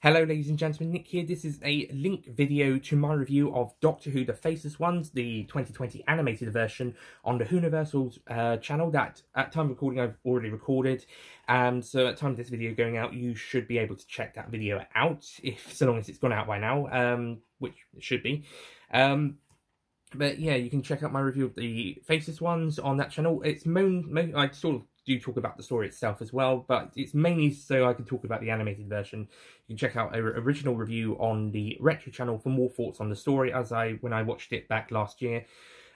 Hello ladies and gentlemen, Nick here. This is a link video to my review of Doctor Who The Faceless Ones, the 2020 animated version on the Whoniversals channel that at time of recording I've already recorded. So at the time of this video going out you should be able to check that video out, if so long as it's gone out by now, which it should be. But yeah, you can check out my review of The Faceless Ones on that channel. It's I sort of do talk about the story itself as well, but it's mainly so I can talk about the animated version. You can check out an original review on the retro channel for more thoughts on the story, as when I watched it back last year,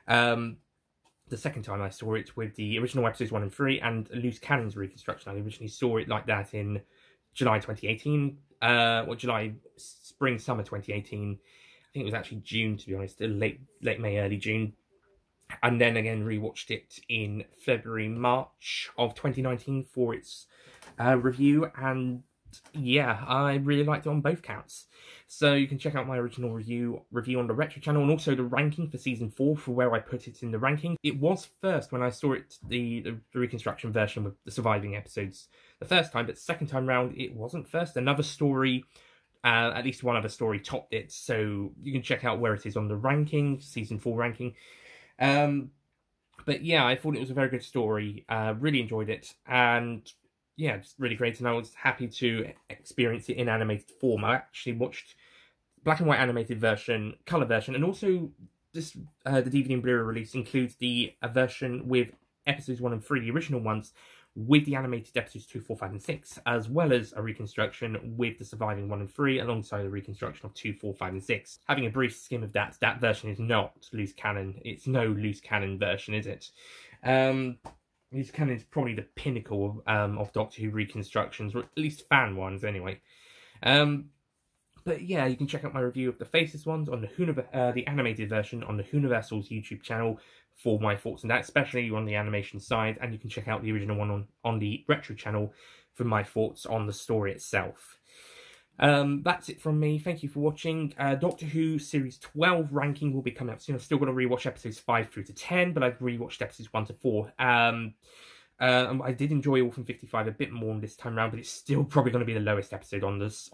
the second time I saw it, with the original episodes 1 and 3 and Loose Cannon's reconstruction. I originally saw it like that in July 2018, or spring summer 2018. I think it was actually June, to be honest, late May, early June. And then again rewatched it in February, March of 2019 for its review, and yeah, I really liked it on both counts. So you can check out my original review on the retro channel, and also the ranking for season 4 for where I put it in the ranking. It was first when I saw it, the reconstruction version with the surviving episodes the first time, but second time round it wasn't first. Another story, at least one other story, topped it, so you can check out where it is on the ranking, season 4 ranking. But yeah, I thought it was a very good story, really enjoyed it, and yeah, just really great, and I was happy to experience it in animated form. I actually watched black and white animated version, colour version, and also this, the DVD and Blu-ray release includes the version with episodes 1 and 3, the original ones, with the animated episodes 2, 4, 5 and 6, as well as a reconstruction with the surviving 1 and 3 alongside the reconstruction of 2, 4, 5 and 6. Having a brief skim of that version is not Loose Cannon. It's no Loose Cannon version, is it? Loose Cannon is probably the pinnacle of Doctor Who reconstructions, or at least fan ones anyway. But yeah, you can check out my review of The Faceless Ones on the animated version on the Whoniversals YouTube channel for my thoughts on that, especially on the animation side, and you can check out the original one on the retro channel for my thoughts on the story itself. That's it from me. Thank you for watching. Doctor Who Series 12 ranking will be coming up soon. I've still got to rewatch episodes 5 through to 10, but I've rewatched episodes 1 to 4. I did enjoy Orphan 55 a bit more this time around, but it's still probably going to be the lowest episode on this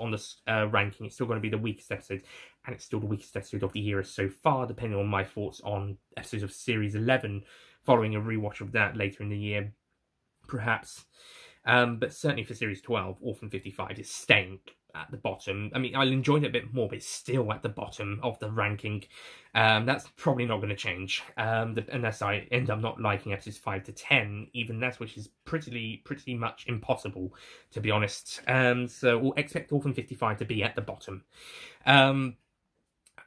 ranking. It's still going to be the weakest episode, and it's still the weakest episode of the year so far, depending on my thoughts on episodes of Series 11 following a rewatch of that later in the year, perhaps. But certainly for Series 12, Orphan 55 is staying at the bottom. I mean, I enjoyed it a bit more, but it's still at the bottom of the ranking. That's probably not going to change, unless I end up not liking episodes 5 to 10, even that, which is pretty much impossible, to be honest. So we'll expect Orphan 55 to be at the bottom.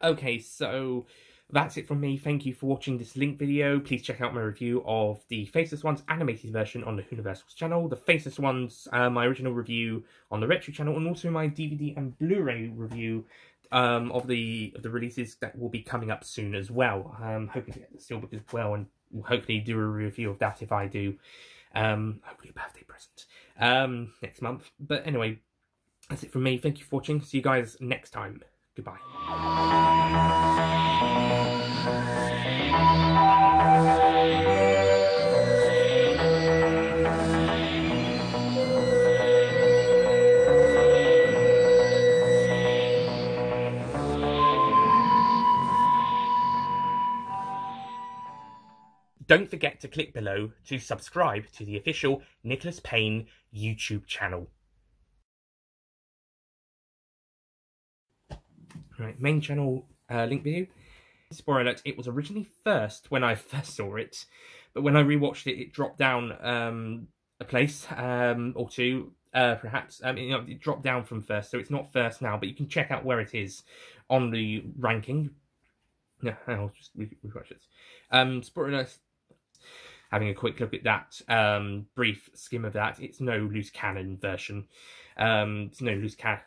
Okay, so that's it from me. Thank you for watching this link video. Please check out my review of The Faceless Ones animated version on the Whoniversals channel, The Faceless Ones, my original review on the retro channel, and also my DVD and Blu-ray review of the releases that will be coming up soon as well. I'm hoping to get the Steelbook as well, and we'll hopefully do a review of that if I do. Hopefully a birthday present next month. But anyway, that's it from me. Thank you for watching. See you guys next time. Goodbye. Don't forget to click below to subscribe to the official Nicholas Payne YouTube channel. Right, main channel link video. Spoiler alert, it was originally first when I first saw it, but when I rewatched it, it dropped down a place or two, perhaps. You know, it dropped down from first, so it's not first now, but you can check out where it is on the ranking. No, I'll just rewatch this. Spoiler alert, having a quick look at that, brief skim of that, it's no Loose Cannon version. It's no Loose Cannon.